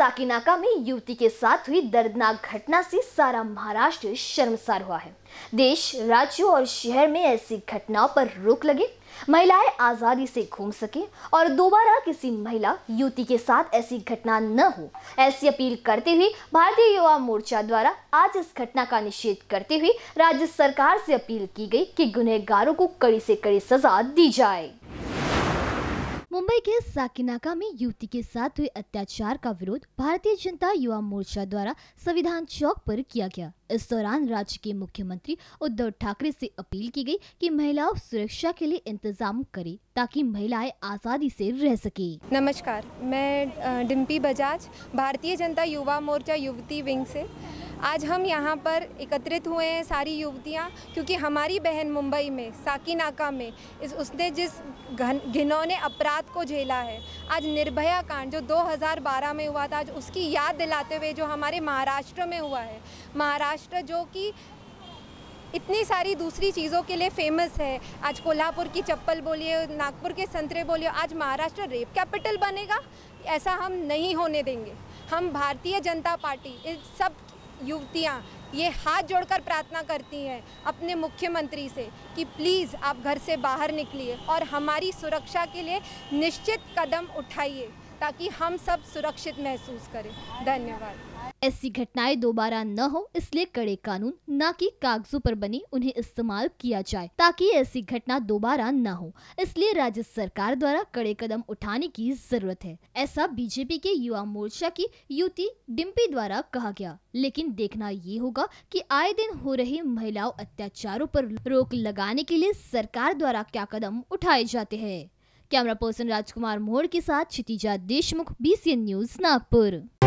साकीनाका में युवती के साथ हुई दर्दनाक घटना से सारा महाराष्ट्र शर्मसार हुआ है। देश, राज्यों और शहर में ऐसी घटनाओं पर रोक लगे, महिलाएं आजादी से घूम सके और दोबारा किसी महिला युवती के साथ ऐसी घटना न हो, ऐसी अपील करते हुए भारतीय युवा मोर्चा द्वारा आज इस घटना का निषेध करते हुए राज्य सरकार से अपील की गई कि गुनहगारों को कड़ी से कड़ी सजा दी जाए। मुंबई के साकीनाका में युवती के साथ हुए अत्याचार का विरोध भारतीय जनता युवा मोर्चा द्वारा संविधान चौक पर किया गया। इस दौरान राज्य के मुख्यमंत्री उद्धव ठाकरे से अपील की गई कि महिलाओं सुरक्षा के लिए इंतजाम करें ताकि महिलाएं आजादी से रह सके। नमस्कार, मैं डिम्पी बजाज, भारतीय जनता युवा मोर्चा युवती विंग से। आज हम यहाँ पर एकत्रित हुए हैं सारी युवतियाँ, क्योंकि हमारी बहन मुंबई में साकीनाका में उसने जिस घिनौने अपराध को झेला है, आज निर्भया कांड जो 2012 में हुआ था, आज उसकी याद दिलाते हुए जो हमारे महाराष्ट्र में हुआ है, महाराष्ट्र जो कि इतनी सारी दूसरी चीज़ों के लिए फेमस है, आज कोल्हापुर की चप्पल बोलिए, नागपुर के संतरे बोलिए, आज महाराष्ट्र रेप कैपिटल बनेगा, ऐसा हम नहीं होने देंगे। हम भारतीय जनता पार्टी इस सब युवतियाँ ये हाथ जोड़कर प्रार्थना करती हैं अपने मुख्यमंत्री से कि प्लीज़ आप घर से बाहर निकलिए और हमारी सुरक्षा के लिए निश्चित कदम उठाइए ताकि हम सब सुरक्षित महसूस करें। धन्यवाद। ऐसी घटनाएं दोबारा न हो, इसलिए कड़े कानून न कि कागजों पर बने उन्हें इस्तेमाल किया जाए ताकि ऐसी घटना दोबारा न हो, इसलिए राज्य सरकार द्वारा कड़े कदम उठाने की जरूरत है, ऐसा बीजेपी के युवा मोर्चा की युवती डिम्पी द्वारा कहा गया। लेकिन देखना ये होगा कि आए दिन हो रहे महिलाओं अत्याचारों पर रोक लगाने के लिए सरकार द्वारा क्या कदम उठाए जाते हैं। कैमरा पर्सन राजकुमार मोड़ के साथ क्षितिजा देशमुख, BCN न्यूज़, नागपुर।